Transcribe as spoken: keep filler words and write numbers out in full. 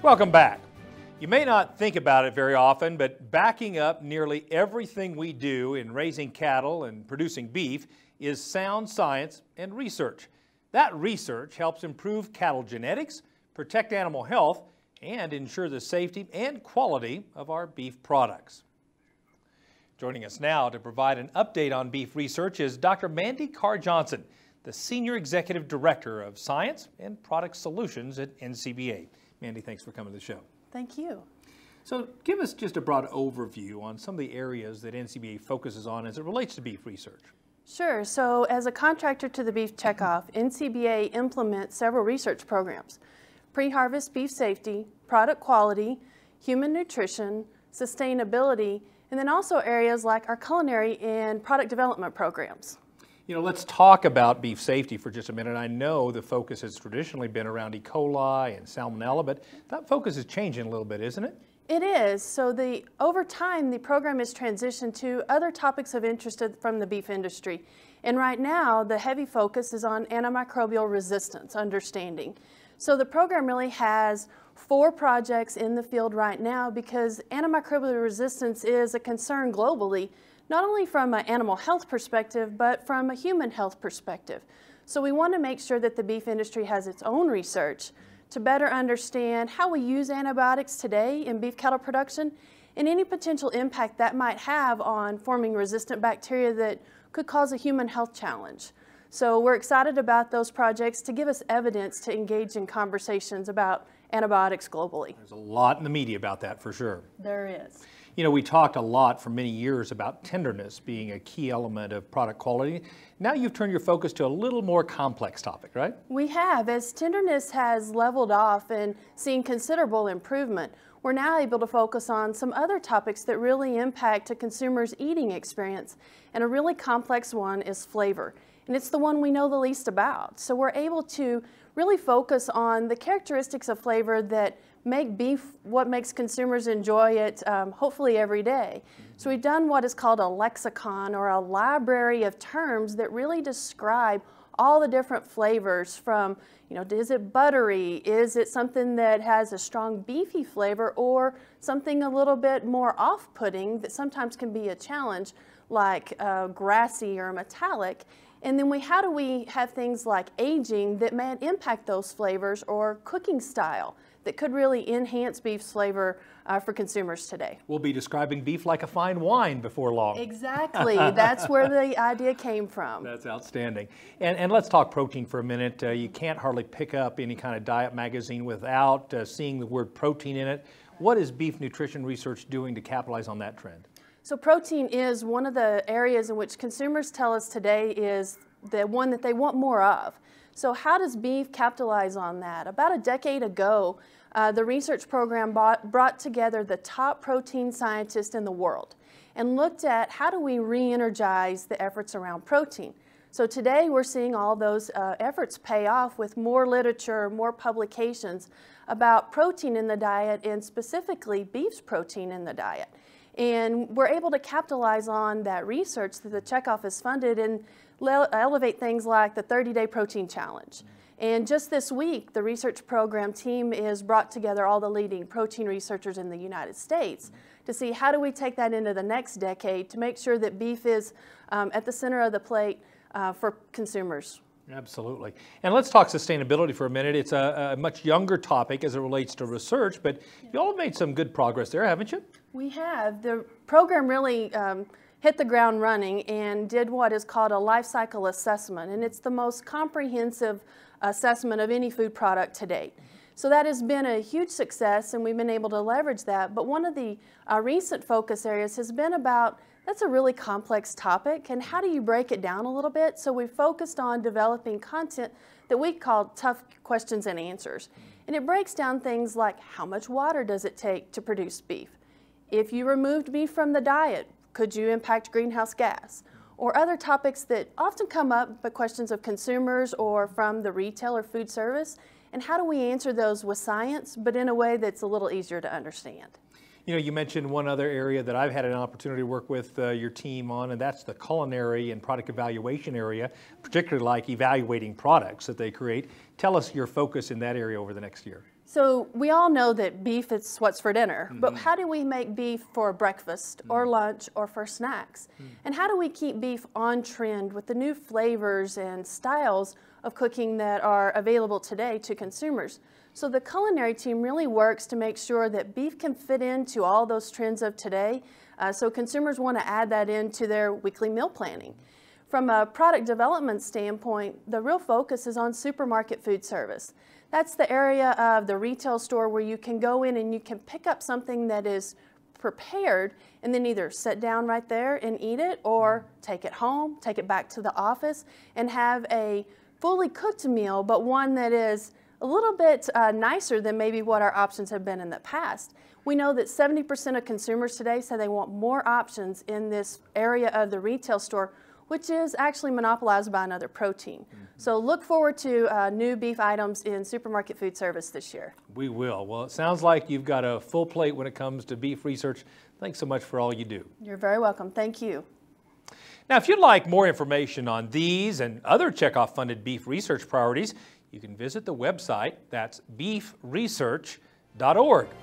Welcome back. You may not think about it very often, but backing up nearly everything we do in raising cattle and producing beef is sound science and research. That research helps improve cattle genetics, protect animal health, and ensure the safety and quality of our beef products. Joining us now to provide an update on beef research is Doctor Mandy Carr-Johnson, the Senior Executive Director of Science and Product Solutions at N C B A. Mandy, thanks for coming to the show. Thank you. So give us just a broad overview on some of the areas that N C B A focuses on as it relates to beef research. Sure. So as a contractor to the Beef Checkoff, N C B A implements several research programs: pre-harvest beef safety, product quality, human nutrition, sustainability, and then also areas like our culinary and product development programs. You know, let's talk about beef safety for just a minute. I know the focus has traditionally been around E. coli and salmonella, but that focus is changing a little bit, isn't it? It is. So the, over time, the program has transitioned to other topics of interest from the beef industry. And right now, the heavy focus is on antimicrobial resistance understanding. So the program really has four projects in the field right now because antimicrobial resistance is a concern globally, not only from an animal health perspective, but from a human health perspective. So we want to make sure that the beef industry has its own research to better understand how we use antibiotics today in beef cattle production and any potential impact that might have on forming resistant bacteria that could cause a human health challenge. So we're excited about those projects to give us evidence to engage in conversations about antibiotics globally. There's a lot in the media about that, for sure. There is. You know, we talked a lot for many years about tenderness being a key element of product quality. Now you've turned your focus to a little more complex topic, right? We have. As tenderness has leveled off and seen considerable improvement, we're now able to focus on some other topics that really impact a consumer's eating experience. And a really complex one is flavor. And it's the one we know the least about. So we're able to really focus on the characteristics of flavor that make beef what makes consumers enjoy it, um, hopefully every day. So we've done what is called a lexicon, or a library of terms that really describe all the different flavors from, you know, is it buttery? Is it something that has a strong beefy flavor, or something a little bit more off-putting that sometimes can be a challenge, like uh, grassy or metallic? And then we, how do we have things like aging that may impact those flavors, or cooking style that could really enhance beef's flavor uh, for consumers today? We'll be describing beef like a fine wine before long. Exactly. That's where the idea came from. That's outstanding. And, and let's talk protein for a minute. Uh, you can't hardly pick up any kind of diet magazine without uh, seeing the word protein in it. What is beef nutrition research doing to capitalize on that trend? So protein is one of the areas in which consumers tell us today is the one that they want more of. So how does beef capitalize on that? About a decade ago, uh, the research program bought, brought together the top protein scientists in the world and looked at how do we re-energize the efforts around protein. So today we're seeing all those uh, efforts pay off with more literature, more publications about protein in the diet, and specifically beef's protein in the diet. And we're able to capitalize on that research that the Checkoff has funded and elevate things like the thirty day protein challenge. And just this week, the research program team has brought together all the leading protein researchers in the United States to see how do we take that into the next decade to make sure that beef is um, at the center of the plate uh, for consumers. Absolutely. And let's talk sustainability for a minute. It's a, a much younger topic as it relates to research, but you all have made some good progress there, haven't you? We have. The program really um, hit the ground running and did what is called a life cycle assessment, and it's the most comprehensive assessment of any food product to date. So that has been a huge success, and we've been able to leverage that. But one of the uh, recent focus areas has been about, that's a really complex topic, and how do you break it down a little bit? So we focused on developing content that we call tough questions and answers. And it breaks down things like, how much water does it take to produce beef? If you removed beef from the diet, could you impact greenhouse gas? Or other topics that often come up by questions of consumers or from the retail or food service. And how do we answer those with science, but in a way that's a little easier to understand? You know, you mentioned one other area that I've had an opportunity to work with uh, your team on, and that's the culinary and product evaluation area, particularly like evaluating products that they create. Tell us your focus in that area over the next year. So we all know that beef is what's for dinner, mm-hmm. but how do we make beef for breakfast mm-hmm. or lunch or for snacks? Mm-hmm. And how do we keep beef on trend with the new flavors and styles of cooking that are available today to consumers? So the culinary team really works to make sure that beef can fit into all those trends of today. Uh, so consumers want to add that into their weekly meal planning. From a product development standpoint, the real focus is on supermarket food service. That's the area of the retail store where you can go in and you can pick up something that is prepared and then either sit down right there and eat it, or take it home, take it back to the office and have a fully cooked meal, but one that is a little bit uh, nicer than maybe what our options have been in the past. We know that seventy percent of consumers today say they want more options in this area of the retail store, which is actually monopolized by another protein. Mm-hmm. So look forward to uh, new beef items in supermarket food service this year. We will. Well, it sounds like you've got a full plate when it comes to beef research. Thanks so much for all you do. You're very welcome. Thank you. Now, if you'd like more information on these and other checkoff-funded beef research priorities, you can visit the website. That's beef research dot org.